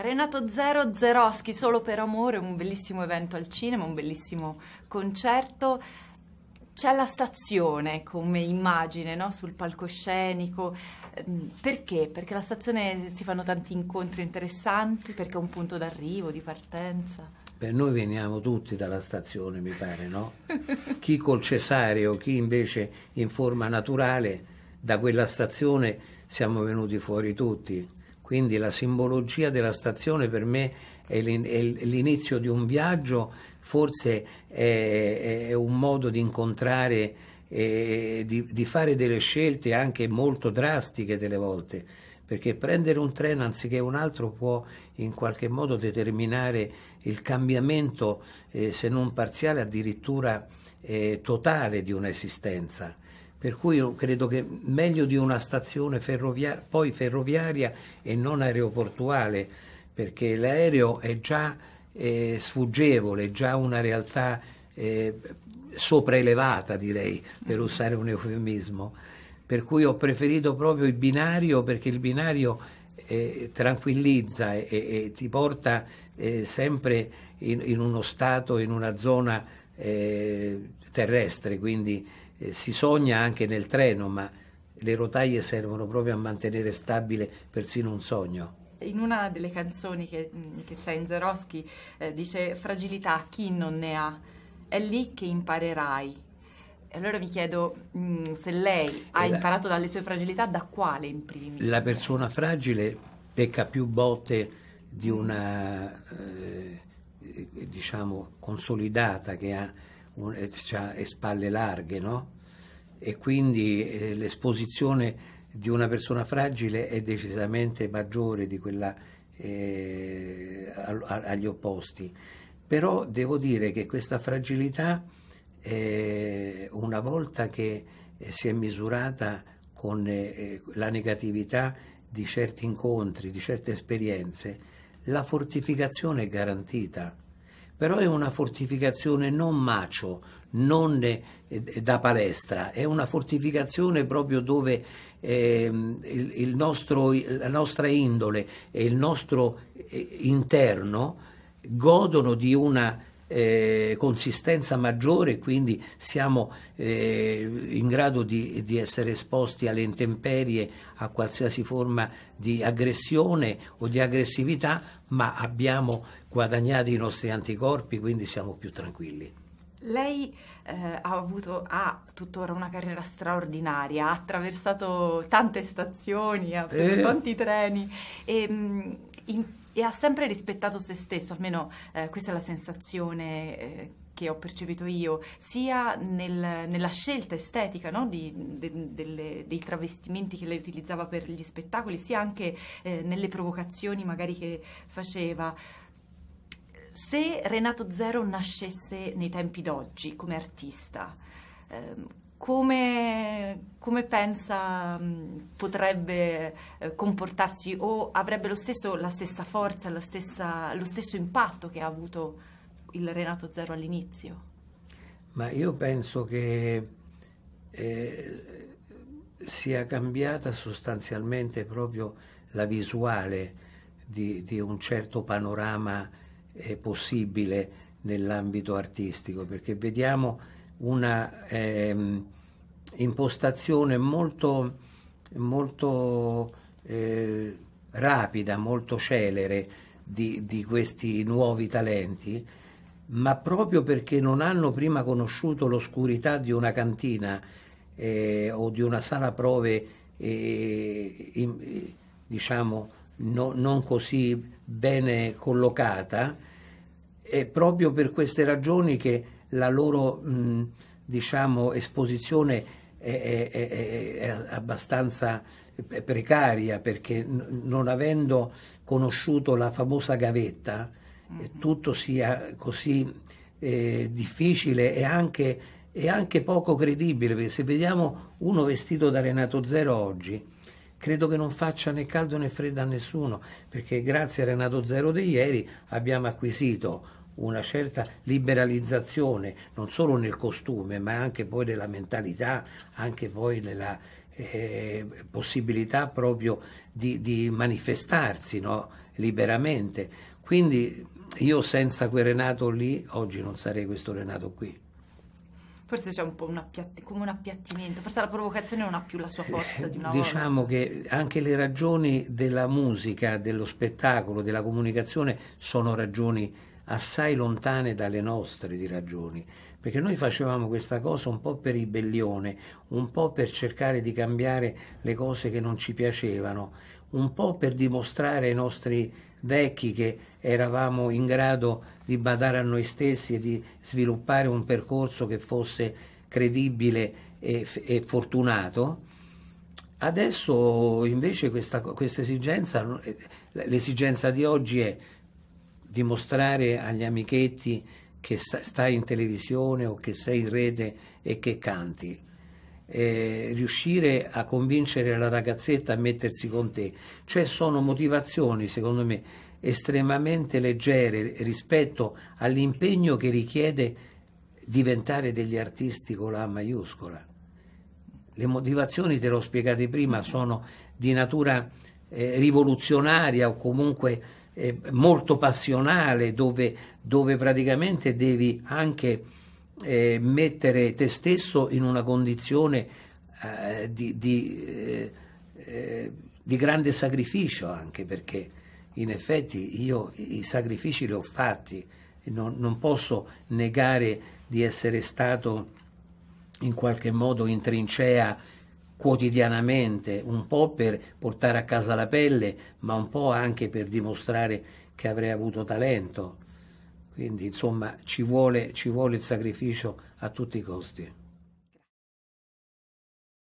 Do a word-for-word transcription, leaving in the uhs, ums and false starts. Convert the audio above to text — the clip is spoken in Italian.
Renato Zero, Zerovskij, Solo per amore, un bellissimo evento al cinema, un bellissimo concerto. C'è la stazione come immagine, no? Sul palcoscenico. Perché? Perché alla stazione si fanno tanti incontri interessanti, perché è un punto d'arrivo, di partenza. Beh, noi veniamo tutti dalla stazione, mi pare, no? Chi col cesareo, chi invece in forma naturale, da quella stazione siamo venuti fuori tutti. Quindi la simbologia della stazione per me è l'inizio di un viaggio, forse è un modo di incontrare, di fare delle scelte anche molto drastiche delle volte, perché prendere un treno anziché un altro può in qualche modo determinare il cambiamento, eh, se non parziale, addirittura eh, totale di un'esistenza. Per cui io credo che meglio di una stazione ferroviaria, poi ferroviaria e non aeroportuale, perché l'aereo è già eh, sfuggevole, è già una realtà eh, sopraelevata, direi, per usare un eufemismo. Per cui ho preferito proprio il binario, perché il binario eh, tranquillizza e, e ti porta eh, sempre in, in uno stato, in una zona eh, terrestre, quindi eh, si sogna anche nel treno, ma le rotaie servono proprio a mantenere stabile persino un sogno. In una delle canzoni che c'è in Zerovskij eh, dice «Fragilità, chi non ne ha? È lì che imparerai». Allora mi chiedo mh, se lei ha imparato dalle sue fragilità, da quale in primis? La persona fragile pecca più volte di una, eh, diciamo, consolidata che ha, un, ha e spalle larghe, no? E quindi eh, l'esposizione di una persona fragile è decisamente maggiore di quella eh, agli opposti. Però devo dire che questa fragilità, una volta che si è misurata con la negatività di certi incontri, di certe esperienze, la fortificazione è garantita. Però è una fortificazione non macio, non da palestra, è una fortificazione proprio dove il nostro, la nostra indole e il nostro interno godono di una Eh, consistenza maggiore, quindi siamo eh, in grado di, di essere esposti alle intemperie, a qualsiasi forma di aggressione o di aggressività, ma abbiamo guadagnato i nostri anticorpi, quindi siamo più tranquilli. Lei eh, ha avuto, ha tuttora una carriera straordinaria, ha attraversato tante stazioni, ha preso eh... tanti treni e mh, in E ha sempre rispettato se stesso, almeno eh, questa è la sensazione eh, che ho percepito io, sia nel, nella scelta estetica, no? Di, de, delle, dei travestimenti che lei utilizzava per gli spettacoli, sia anche eh, nelle provocazioni magari che faceva. Se Renato Zero nascesse nei tempi d'oggi come artista, eh, Come, come pensa mh, potrebbe eh, comportarsi, o avrebbe lo stesso, la stessa forza, la stessa, lo stesso impatto che ha avuto il Renato Zero all'inizio? Ma io penso che eh, sia cambiata sostanzialmente proprio la visuale di, di un certo panorama eh, possibile nell'ambito artistico, perché vediamo una eh, impostazione molto, molto eh, rapida, molto celere di, di questi nuovi talenti, ma proprio perché non hanno prima conosciuto l'oscurità di una cantina eh, o di una sala prove, eh, in, diciamo, no, non così bene collocata, è proprio per queste ragioni che la loro mh, diciamo, esposizione è, è, è abbastanza precaria, perché non avendo conosciuto la famosa gavetta, mm-hmm. tutto sia così eh, difficile e anche, e anche poco credibile, perché se vediamo uno vestito da Renato Zero oggi, credo che non faccia né caldo né freddo a nessuno, perché grazie a Renato Zero di ieri abbiamo acquisito una certa liberalizzazione non solo nel costume, ma anche poi nella mentalità, anche poi nella eh, possibilità proprio di, di manifestarsi, no? liberamente. Quindi io senza quel Renato lì oggi non sarei questo Renato qui. Forse c'è un po' un come un appiattimento, forse la provocazione non ha più la sua forza di una volta. Diciamo che anche le ragioni della musica, dello spettacolo, della comunicazione sono ragioni assai lontane dalle nostre di ragioni, perché noi facevamo questa cosa un po' per ribellione, un po' per cercare di cambiare le cose che non ci piacevano, un po' per dimostrare ai nostri vecchi che eravamo in grado di badare a noi stessi e di sviluppare un percorso che fosse credibile e, e fortunato. Adesso invece questa, questa esigenza, l'esigenza di oggi è dimostrare agli amichetti che stai in televisione o che sei in rete e che canti. Eh, riuscire a convincere la ragazzetta a mettersi con te. Cioè sono motivazioni, secondo me, estremamente leggere rispetto all'impegno che richiede diventare degli artisti con la A maiuscola. Le motivazioni, te l'ho spiegate prima, sono di natura eh, rivoluzionaria o comunque eh, molto passionale, dove, dove praticamente devi anche eh, mettere te stesso in una condizione eh, di, di, eh, eh, di grande sacrificio, anche perché in effetti io i sacrifici li ho fatti, non, non posso negare di essere stato in qualche modo in trincea quotidianamente, un po' per portare a casa la pelle, ma un po' anche per dimostrare che avrei avuto talento. Quindi insomma ci vuole, ci vuole il sacrificio a tutti i costi.